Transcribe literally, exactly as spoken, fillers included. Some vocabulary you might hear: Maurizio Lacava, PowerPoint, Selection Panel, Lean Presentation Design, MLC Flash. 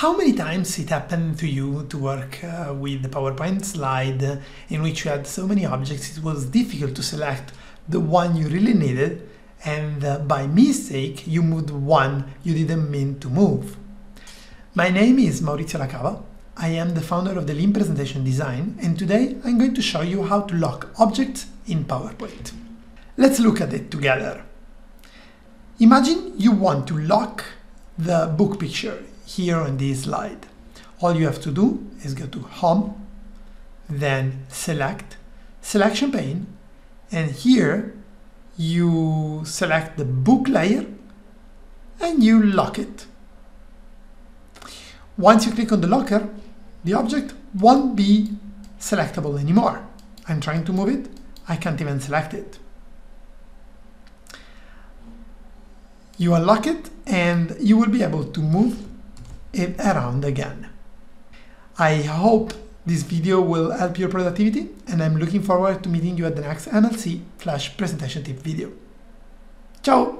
How many times it happened to you to work uh, with the PowerPoint slide in which you had so many objects it was difficult to select the one you really needed, and uh, by mistake you moved one you didn't mean to move? My name is Maurizio Lacava. I am the founder of the Lean Presentation Design, and today I'm going to show you how to lock objects in PowerPoint. Let's look at it together. Imagine you want to lock the book picture here on this slide. All you have to do is go to Home, then Select, Selection Pane, and here you select the book layer and you lock it. Once you click on the locker, the object won't be selectable anymore. I'm trying to move it, I can't even select it. You unlock it and you will be able to move it around again. I hope this video will help your productivity, and I'm looking forward to meeting you at the next M L C Flash presentation tip video. Ciao!